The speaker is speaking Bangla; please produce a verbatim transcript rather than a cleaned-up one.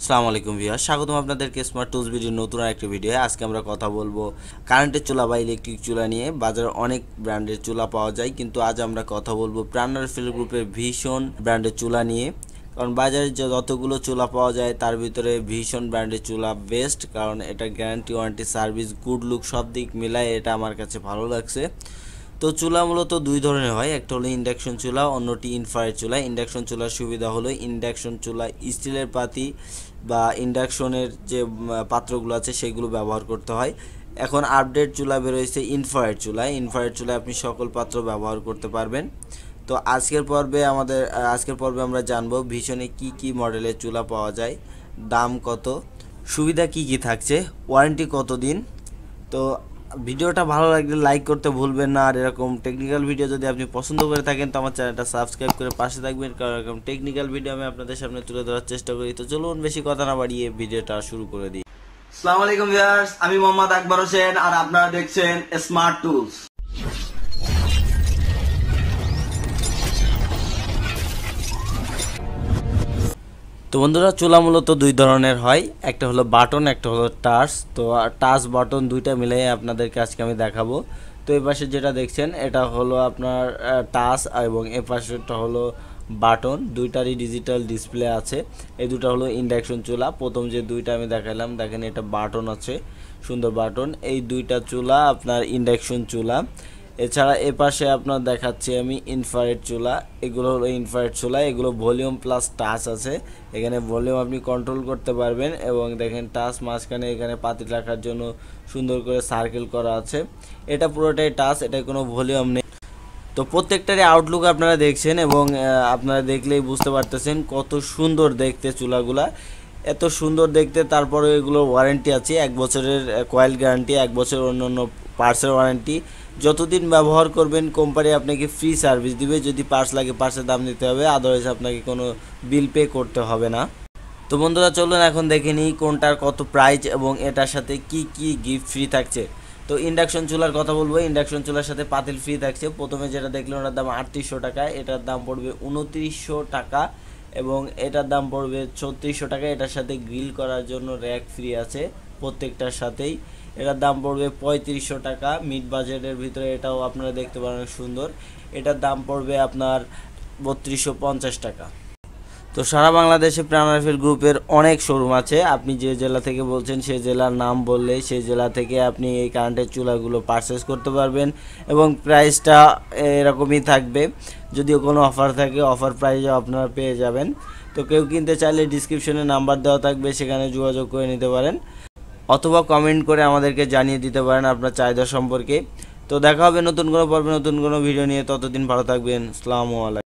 আসসালামু আলাইকুম ভিউয়ার্স, স্বাগতম আপনাদেরকে স্মার্ট টুলস বিডির নতুন আরেকটি ভিডিও। আজকে আমরা কথা বলবো কারেন্টের চুলা বা ইলেকট্রিক চুলা নিয়ে। বাজারে অনেক ব্র্যান্ডের চুলা পাওয়া যায়, কিন্তু আজ আমরা কথা বলবো প্রাণার ফিল গ্রুপের ভীষণ ব্র্যান্ডের চুলা নিয়ে। কারণ বাজারে যতগুলো চুলা পাওয়া যায় তার ভিতরে ভীষণ ব্র্যান্ডের চুলা বেস্ট, কারণ এটা guarantee, warranty, service, good look সব দিক মিলায় এটা আমার কাছে ভালো লাগছে। তো চুলা মূলত দুই ধরনের হয়, একটা হলো ইন্ডাকশন চুলা, অন্যটি ইনফ্রারেড চুলা। ইন্ডাকশন চুলার সুবিধা হলো ইন্ডাকশন চুলা স্টিলের পাতি বা ইন্ডাকশনের যে পাত্রগুলো আছে সেগুলো ব্যবহার করতে হয়। এখন আপডেট চুলা বেরোয়েছে ইনফ্রারেড চুলায়। ইনফ্রারেড চুলায় আপনি সকল পাত্র ব্যবহার করতে পারবেন। তো আজকের পর্বে আমাদের আজকের পর্বে আমরা জানবো ভীষণে কি কি মডেলের চুলা পাওয়া যায়, দাম কত, সুবিধা কি কি থাকছে, ওয়ারেন্টি কত দিন। তো ভিডিওটা ভালো লাগলে লাইক করতে ভুলবেন না। আর এরকম টেকনিক্যাল ভিডিও যদি আপনি পছন্দ করে থাকেন তো আমার চ্যানেলটা সাবস্ক্রাইব করে পাশে থাকবেন, কারণ এরকম টেকনিক্যাল ভিডিও আমি আপনাদের সামনে তুলে ধরার চেষ্টা করি। তো চলুন বেশি কথা না বাড়িয়ে ভিডিওটা শুরু করে দিই। আসসালামু আলাইকুম ভিউয়ার্স, আমি মোহাম্মদ আকবর হোসেন আর আপনারা দেখছেন স্মার্ট টুলস। তো বন্ধুরা, চুলা মূলত দুই ধরনের হয়, একটা হলো বাটন, একটা হলো টাচ। তো টাচ বাটন দুইটা মিলে আপনাদেরকে আজকে আমি দেখাবো। তো এই পাশে যেটা দেখছেন এটা হলো আপনার টাচ এবং এ পাশেরটা হলো বাটন, দুইটারই ডিজিটাল ডিসপ্লে আছে। এই দুটো হলো ইন্ডাকশন চুলা। প্রথম যে দুইটা আমি দেখালাম দেখেন এটা বাটন আছে, সুন্দর বাটন। এই দুইটা চুলা আপনার ইন্ডাকশন চুলা। এছাড়া এ পাশে আপনার দেখাচ্ছি আমি ইনফ্রারেড চুলা। এগুলো হলো ইনফ্রারেড চুলা, এগুলো ভলিউম প্লাস টাচ আছে। এখানে ভলিউম আপনি কন্ট্রোল করতে পারবেন এবং দেখেন টাচ মাঝখানে এখানে পাতিল রাখার জন্য সুন্দর করে সার্কেল করা আছে। এটা পুরোটাই টাচ, এটা কোনো ভলিউম নেই। তো প্রত্যেকটারই আউটলুক আপনারা দেখছেন এবং আপনারা দেখলেই বুঝতে পারতেছেন কত সুন্দর দেখতে চুলাগুলা, এত সুন্দর দেখতে। তারপরে এগুলোর ওয়ারেন্টি আছে, এক বছরের কয়েল গ্যারান্টি, এক বছরের অন্য অন্য পার্টসের ওয়ারেন্টি। যতদিন ব্যবহার করবেন কোম্পানি আপনাকে ফ্রি সার্ভিস দিবে। যদি পার্টস লাগে পার্টসের দাম দিতে হবে, আদারওয়াইজ আপনাকে কোনো বিল পে করতে হবে না। তো বন্ধুরা চলুন এখন দেখে নিই কোনটার কত প্রাইস এবং এটার সাথে কি কি গিফট ফ্রি থাকছে। তো ইন্ডাকশন চুলার কথা বলবো। ইন্ডাকশন চুলার সাথে পাতিল ফ্রি থাকছে। প্রথমে যেটা দেখলেন ওটার দাম আটত্রিশশো টাকা, এটার দাম পড়বে উনত্রিশশো টাকা এবং এটার দাম পড়বে ছত্রিশশো টাকা। এটার সাথে গ্রিল করার জন্য র্যাক ফ্রি আছে প্রত্যেকটার সাথেই। এটার দাম পড়বে পঁয়ত্রিশশো টাকা, মিড বাজেটের ভিতরে এটাও আপনারা দেখতে পারেন সুন্দর। এটার দাম পড়বে আপনার বত্রিশশো পঞ্চাশ টাকা। তো সারা বাংলাদেশে প্রাণার ফিল গ্রুপের অনেক শোরুম আছে। আপনি যে জেলা থেকে বলছেন সেই জেলার নাম বললে সেই জেলা থেকে আপনি এই কারেন্টের চুলাগুলো পারচেস করতে পারবেন এবং প্রাইসটা এরকমই থাকবে। যদিও কোনো অফার থাকে অফার প্রাইসও আপনারা পেয়ে যাবেন। তো কেউ কিনতে চাইলে ডিসক্রিপশনে নাম্বার দেওয়া থাকবে, সেখানে যোগাযোগ করে নিতে পারেন অথবা কমেন্ট করে আমাদেরকে জানিয়ে দিতে পারেন আপনার চাহিদা সম্পর্কে। তো দেখা হবে নতুন কোনো পর্বে নতুন কোনো ভিডিও নিয়ে। ততদিন ভালো থাকবেন। আসসালামু আলাইকুম।